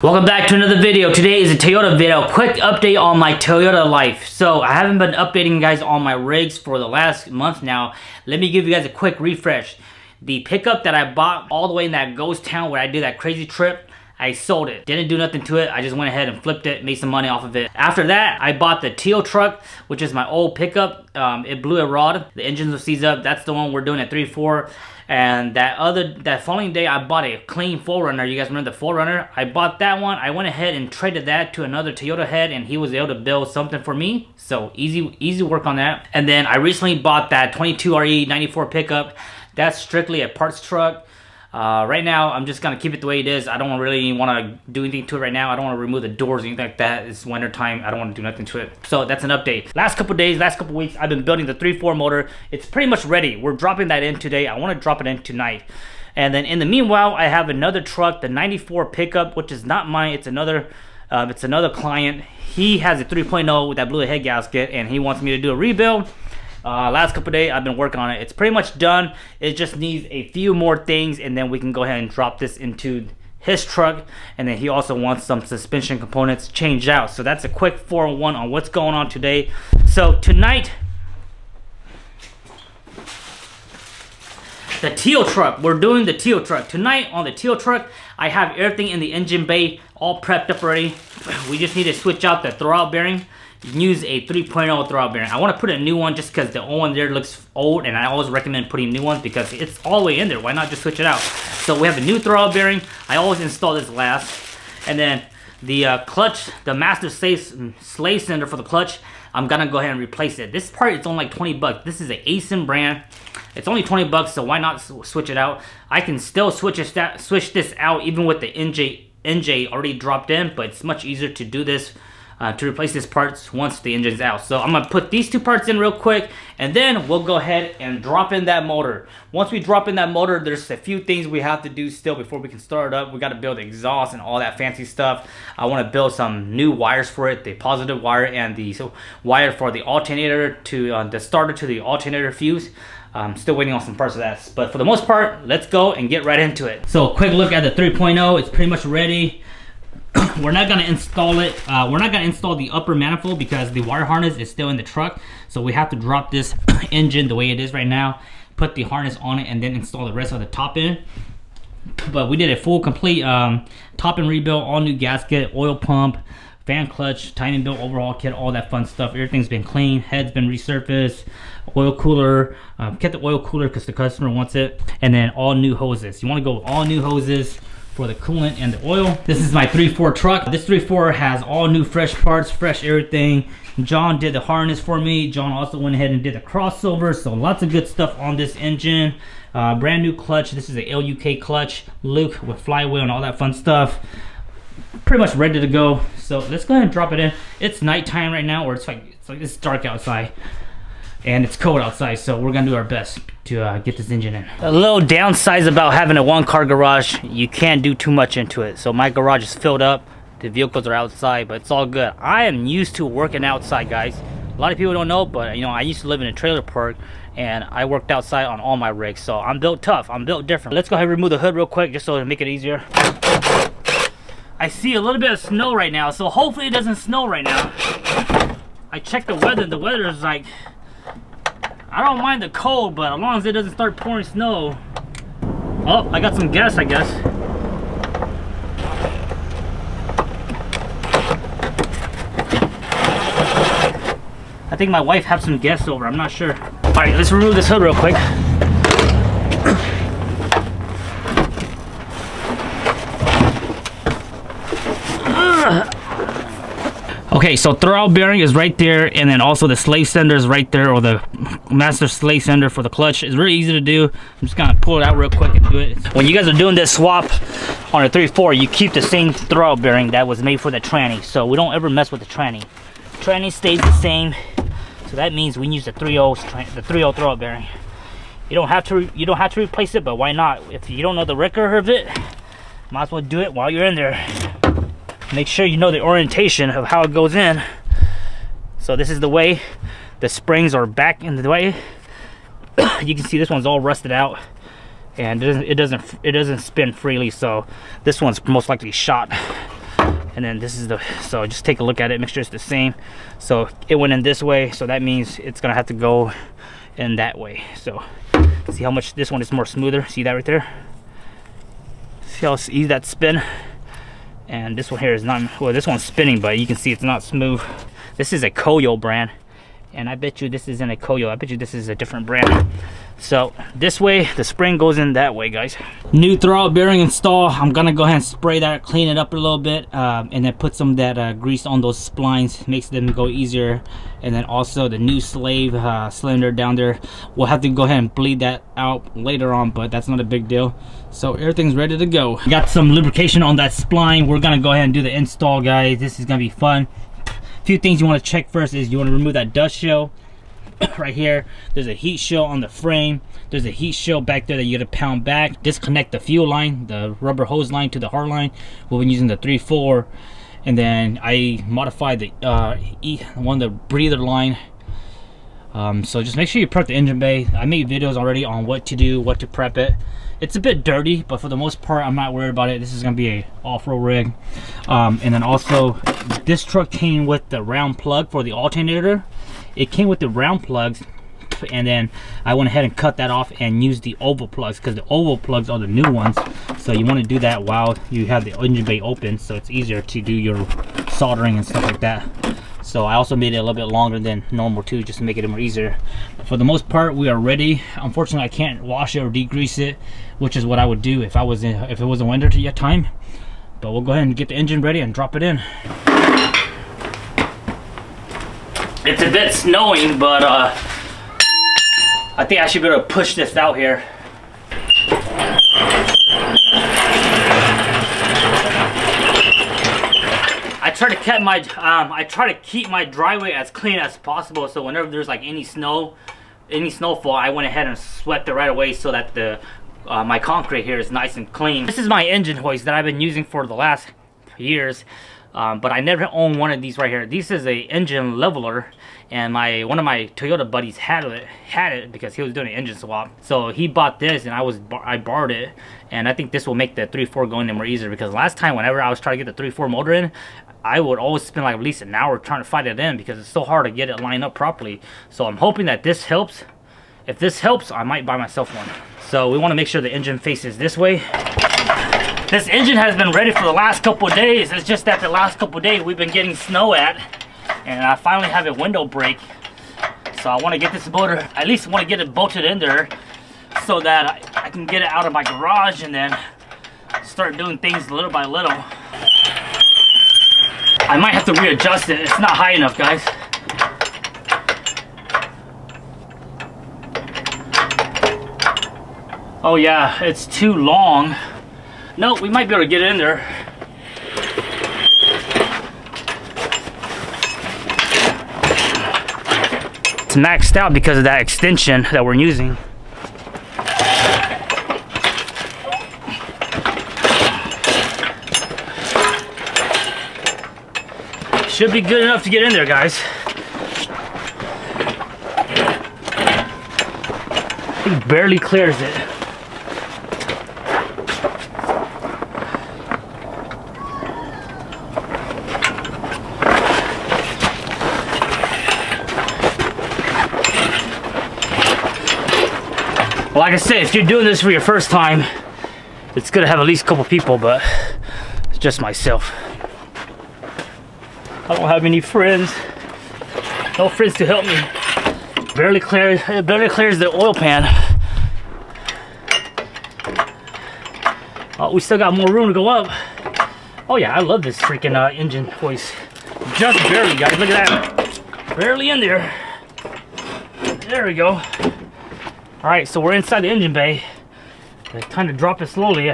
Welcome back to another video. Today is a Toyota video. Quick update on my Toyota life. So I haven't been updating you guys on my rigs for the last month now. Let me give you guys a quick refresh. The pickup that I bought all the way in that ghost town where I did that crazy trip, I sold it. Didn't do nothing to it. I just went ahead and flipped it, made some money off of it. After that, I bought the teal truck, which is my old pickup. It blew a rod. The engines will seize up. That's the one we're doing at 3.4. And that following day, I bought a clean 4Runner. You guys remember the 4Runner? I bought that one. I went ahead and traded that to another Toyota head, and he was able to build something for me. So easy work on that. And then I recently bought that 22RE 94 pickup. That's strictly a parts truck. Right now, I'm just going to keep it the way it is. I don't really want to do anything to it right now. I don't want to remove the doors or anything like that. It's winter time. I don't want to do nothing to it. So that's an update. Last couple days, last couple weeks, I've been building the 3.4 motor. It's pretty much ready. We're dropping that in today. I want to drop it in tonight. And then in the meanwhile, I have another truck, the 94 pickup, which is not mine. It's another client. He has a 3.0 with that blew head gasket, and he wants me to do a rebuild. Last couple days I've been working on it. It's pretty much done. It just needs a few more things, and then we can go ahead and drop this into his truck. And then he also wants some suspension components changed out. So that's a quick 401 on what's going on today. So tonight, the teal truck, we're doing the teal truck. Tonight on the teal truck, I have everything in the engine bay all prepped up already. We just need to switch out the throwout bearing. You can use a 3.0 throwout bearing. I want to put a new one just because the old one there looks old, and I always recommend putting new ones because it's all the way in there. Why not just switch it out? So we have a new throwout bearing. I always install this last. And then the clutch, the master slave cylinder for the clutch, I'm going to go ahead and replace it. This part, it's only like 20 bucks. This is an Aisin brand. It's only 20 bucks, so why not switch it out? I can still switch this out even with the NJ already dropped in, but it's much easier to do this. To replace these parts once the engine's out. So I'm going to put these two parts in real quick, and then we'll go ahead and drop in that motor. Once we drop in that motor, there's a few things we have to do still before we can start it up. We got to build exhaust and all that fancy stuff. I want to build some new wires for it, the positive wire and the wire for the alternator to the starter to the alternator fuse. I'm still waiting on some parts of that. But for the most part, let's go and get right into it. So a quick look at the 3.0. It's pretty much ready. We're not going to install it. We're not going to install the upper manifold because the wire harness is still in the truck. So we have to drop this engine the way it is right now, put the harness on it, and then install the rest of the top end. But we did a full complete top end rebuild, all new gasket, oil pump, fan clutch, timing belt overhaul kit, all that fun stuff. Everything's been clean, head's been resurfaced, oil cooler, kept the oil cooler because the customer wants it, and then all new hoses. You want to go with all new hoses for the coolant and the oil. This is my 3.4 truck. This 3.4 has all new fresh parts, fresh everything. John did the harness for me. John also went ahead and did the crossover. So lots of good stuff on this engine. Brand new clutch. This is a LUK clutch, LUK with flywheel and all that fun stuff. Pretty much ready to go. So let's go ahead and drop it in. It's nighttime right now, or it's like it's dark outside. And it's cold outside, so we're gonna do our best to get this engine in. A little downside about having a one-car garage, you can't do too much into it. So my garage is filled up, the vehicles are outside, but it's all good. I am used to working outside, guys. A lot of people don't know, but you know, I used to live in a trailer park, and I worked outside on all my rigs. So I'm built tough, I'm built different. Let's go ahead and remove the hood real quick, just so to make it easier. I see a little bit of snow right now, so hopefully it doesn't snow right now. I checked the weather is like, I don't mind the cold, but as long as it doesn't start pouring snow. Oh, I got some gas, I guess. I think my wife had some gas over, I'm not sure. All right, let's remove this hood real quick. Okay, so throwout bearing is right there, and then also the slave cylinder is right there, or the master slave cylinder for the clutch. It's really easy to do. I'm just gonna pull it out real quick and do it. When you guys are doing this swap on a 3.4, you keep the same throwout bearing that was made for the tranny, so we don't ever mess with the tranny. Tranny stays the same, so that means we use the 3.0 throwout bearing. You don't have to replace it, but why not? If you don't know the record of it, might as well do it while you're in there. Make sure you know the orientation of how it goes in. So this is the way. The springs are back in the way. You can see this one's all rusted out, and it doesn't spin freely. So this one's most likely shot. and then this is the, so just take a look at it, make sure it's the same. So it went in this way, so that means it's gonna have to go in that way. So see how much this one is more smoother, see that right there, see how easy that spin. And this one here is not, well, this one's spinning, but you can see it's not smooth. This is a Koyo brand, and I bet you this isn't a Koyo, I bet you this is a different brand. So this way, the spring goes in that way, guys. New throwout bearing install. I'm gonna go ahead and spray that, clean it up a little bit, and then put some of that grease on those splines, makes them go easier. And then also the new slave cylinder down there, we'll have to go ahead and bleed that out later on, but that's not a big deal. So everything's ready to go. Got some lubrication on that spline. We're gonna go ahead and do the install, guys. This is gonna be fun. A few things you want to check first is you want to remove that dust shell right here. There's a heat shield on the frame, there's a heat shield back there that you gotta pound back. Disconnect the fuel line, the rubber hose line to the hard line. We've been using the 3.4, and then I modified the one of the breather line. So just make sure you prep the engine bay. I made videos already on what to do, what to prep it. It's a bit dirty, but for the most part I'm not worried about it. This is gonna be a off-road rig. And then also this truck came with the round plug for the alternator. It came with the round plugs, and then I went ahead and cut that off and used the oval plugs, because the oval plugs are the new ones. So you want to do that while you have the engine bay open, so it's easier to do your soldering and stuff like that. So I also made it a little bit longer than normal too, just to make it more easier. For the most part, we are ready. Unfortunately, I can't wash it or degrease it, which is what I would do if it wasn't winter time. But we'll go ahead and get the engine ready and drop it in. It's a bit snowing, but I think I should be able to push this out here. I try to keep my driveway as clean as possible, so whenever there's like any snowfall, I went ahead and swept it right away so that the my concrete here is nice and clean. This is my engine hoist that I've been using for the last years. But I never owned one of these right here. This is a engine leveler, and one of my Toyota buddies had it because he was doing an engine swap. So he bought this, and I borrowed it, and I think this will make the 3.4 go in there more easier, because last time whenever I was trying to get the 3.4 motor in, I would always spend like at least an hour trying to fight it in because it's so hard to get it lined up properly. So I'm hoping that this helps. If this helps, I might buy myself one. So we want to make sure the engine faces this way. This engine has been ready for the last couple of days. It's just that the last couple of days we've been getting snow at, and I finally have a window break. So I want to get this motor, at least want to get it bolted in there so that I can get it out of my garage and then start doing things little by little. I might have to readjust it. It's not high enough, guys. Oh yeah, it's too long. No, we might be able to get it in there. It's maxed out because of that extension that we're using. Should be good enough to get in there, guys. It barely clears it. Like I said, if you're doing this for your first time, it's gonna have at least a couple people, but it's just myself. I don't have any friends. No friends to help me. It barely clears the oil pan. Oh, we still got more room to go up. Oh yeah, I love this freaking engine hoist. Just barely, guys, look at that. Barely in there. There we go. All right, so we're inside the engine bay. Time to drop it slowly,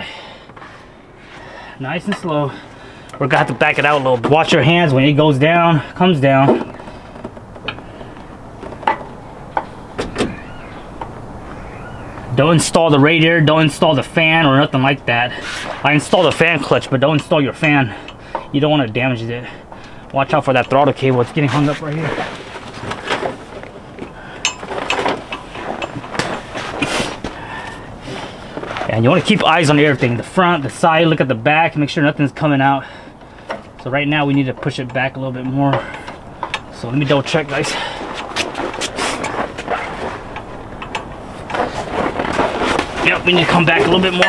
nice and slow. We're gonna have to back it out a little bit. Watch your hands when it goes down, comes down. Don't install the radiator, don't install the fan or nothing like that. I installed the fan clutch, but don't install your fan. You don't want to damage it. Watch out for that throttle cable, it's getting hung up right here. And you want to keep eyes on everything, the front, the side, look at the back, make sure nothing's coming out. So right now we need to push it back a little bit more. So let me double check, guys. Yep, we need to come back a little bit more.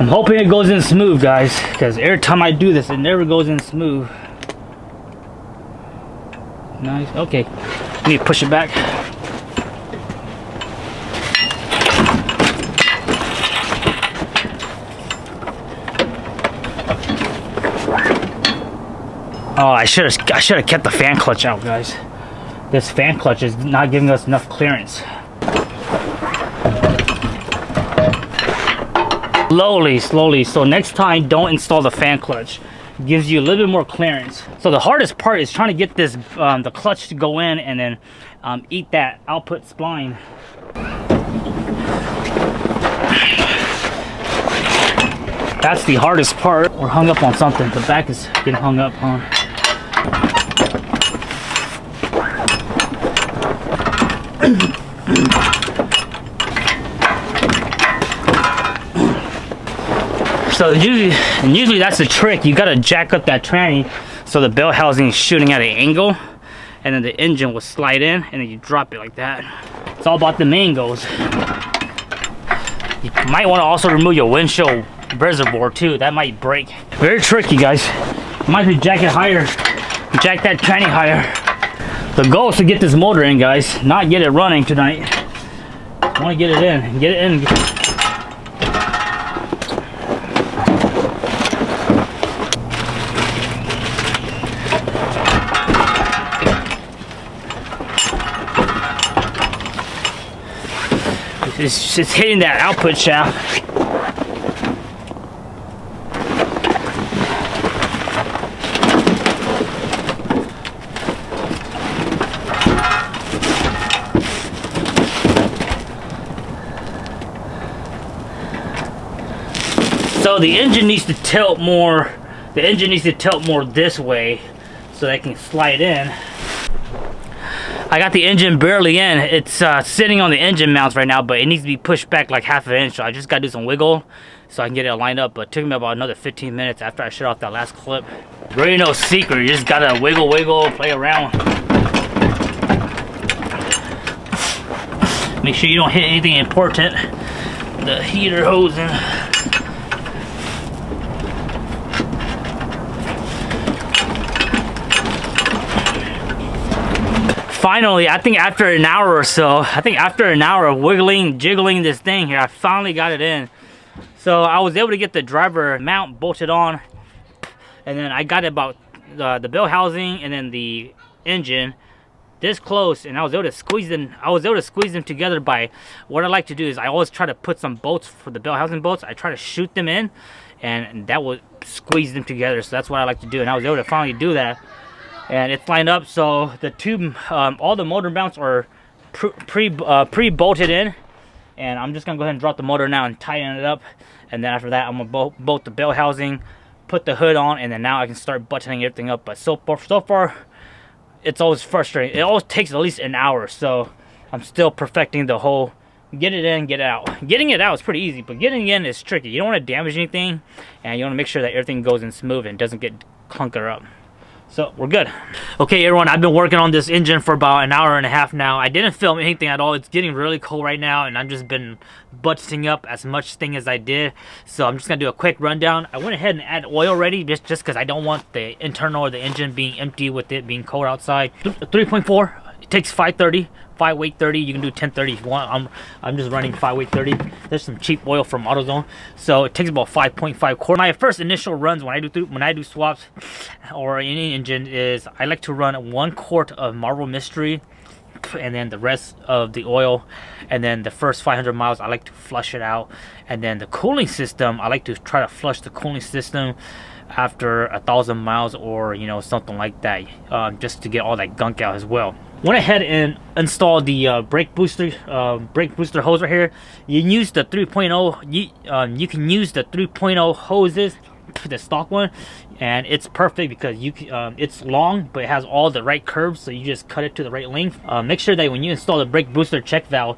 I'm hoping it goes in smooth, guys, because every time I do this, it never goes in smooth. Nice, okay. We need to push it back. Oh, I should have kept the fan clutch out, guys. This fan clutch is not giving us enough clearance. Slowly, slowly. So next time, don't install the fan clutch. It gives you a little bit more clearance. So the hardest part is trying to get this the clutch to go in and then eat that output spline. That's the hardest part. We're hung up on something. The back is getting hung up on. So usually that's the trick. You gotta jack up that tranny so the bell housing is shooting at an angle, and then the engine will slide in, and then you drop it like that. It's all about the mangos. You might want to also remove your windshield reservoir too. That might break. Very tricky, guys. Might be jack it higher. Jack that tranny higher. The goal is to get this motor in, guys. Not get it running tonight. I want to get it in. Get it in. It's hitting that output shaft. So the engine needs to tilt more. The engine needs to tilt more this way so that it can slide in. I got the engine barely in. It's sitting on the engine mounts right now, but it needs to be pushed back like half an inch. So I just got to do some wiggle so I can get it lined up. But it took me about another 15 minutes after I shut off that last clip. Really no secret. You just got to wiggle, wiggle, play around. Make sure you don't hit anything important. The heater hose in. Finally, I think after an hour or so, of wiggling, jiggling this thing here, I finally got it in. So I was able to get the driver mount bolted on, and then I got about the bell housing and then the engine this close, and I was able to squeeze them. I was able to squeeze them together by what I like to do is I always try to put some bolts for the bell housing bolts. I try to shoot them in, and that will squeeze them together. So that's what I like to do, and I was able to finally do that. And it's lined up, so the tube, all the motor mounts are pre-bolted in. And I'm just gonna go ahead and drop the motor now and tighten it up. And then after that, I'm gonna bolt the bell housing, put the hood on, and then now I can start buttoning everything up. But so far, it's always frustrating. It always takes at least an hour, so I'm still perfecting the whole get it in, get it out. Getting it out is pretty easy, but getting in is tricky. You don't wanna damage anything, and you wanna make sure that everything goes in smooth and doesn't get clunker up. So we're good. Okay, everyone, I've been working on this engine for about an hour and a half now. I didn't film anything at all. It's getting really cold right now, and I've just been buttoning up as much thing as I did. So I'm just gonna do a quick rundown. I went ahead and added oil already, just because I don't want the internal or the engine being empty with it being cold outside. 3.4, it takes 530, 5 weight 30. You can do 1030 if you want. I'm just running 5 weight 30. There's some cheap oil from AutoZone, so it takes about 5.5 quarts. My first initial runs when I do swaps or any engine is I like to run 1 quart of Marvel Mystery, and then the rest of the oil, and then the first 500 miles I like to flush it out, and then the cooling system I like to try to flush the cooling system after 1,000 miles or something like that, just to get all that gunk out as well. Went ahead and installed the brake booster hose right here. You use the 3.0. You can use the 3.0 hoses, the stock one, and it's perfect because you can, it's long but it has all the right curves, so you just cut it to the right length. Make sure that when you install the brake booster check valve,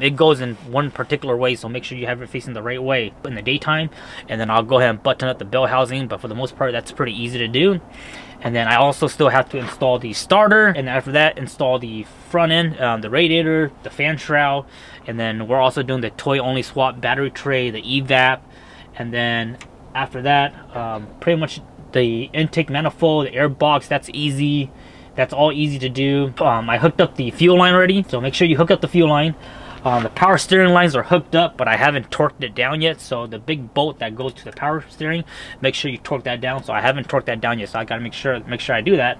It goes in one particular way, so make sure you have it facing the right way in the daytime. And then I'll go ahead and button up the bell housing, but for the most part, that's pretty easy to do. And then I also still have to install the starter, and after that, install the front end, the radiator, the fan shroud, and then we're also doing the toy-only swap battery tray, the EVAP, and then after that, pretty much the intake manifold, the air box, that's easy. That's all easy to do. I hooked up the fuel line already, so make sure you hook up the fuel line. The power steering lines are hooked up, but I haven't torqued it down yet. So the big bolt that goes to the power steering, make sure you torque that down. So I haven't torqued that down yet, so I gotta make sure I do that.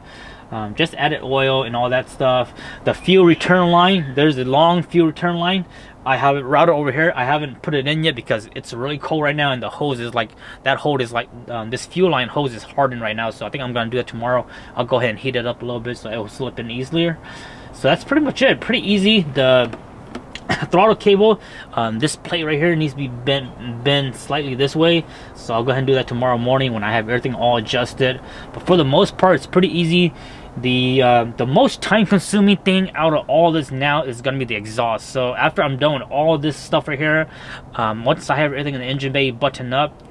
Just added oil and all that stuff. The fuel return line, there's a long fuel return line. I have it routed over here. I haven't put it in yet because it's really cold right now, and the hose is like, that hose is like, this fuel line hose is hardened right now. So I think I'm gonna do that tomorrow. I'll go ahead and heat it up a little bit so it will slip in easier. So that's pretty much it. Pretty easy. The throttle cable, this plate right here needs to be bent slightly this way, so I'll go ahead and do that tomorrow morning when I have everything all adjusted. But for the most part, it's pretty easy. The most time-consuming thing out of all this now is gonna be the exhaust. So after I'm done with all this stuff right here, once I have everything in the engine bay buttoned up,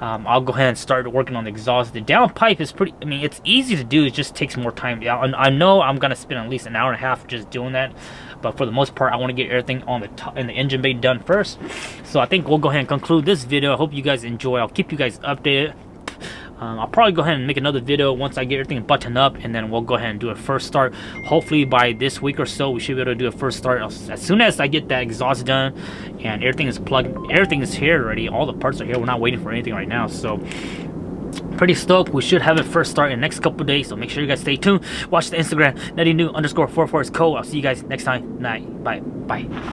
I'll go ahead and start working on the exhaust. The downpipe is pretty, I mean, it's easy to do, it just takes more time. I know I'm gonna spend at least an hour and a half just doing that, but for the most part, I want to get everything on the top in the engine bay done first. So I think we'll go ahead and conclude this video. I hope you guys enjoy. I'll keep you guys updated. I'll probably go ahead and make another video once I get everything buttoned up, and then we'll go ahead and do a first start. Hopefully by this week or so, we should be able to do a first start. As soon as I get that exhaust done and everything is plugged, everything is here already. All the parts are here. We're not waiting for anything right now. So pretty stoked. We should have a first start in the next couple days. So make sure you guys stay tuned. Watch the Instagram, NuttyNu_4x4 is cool. I'll see you guys next time. Night. Bye. Bye.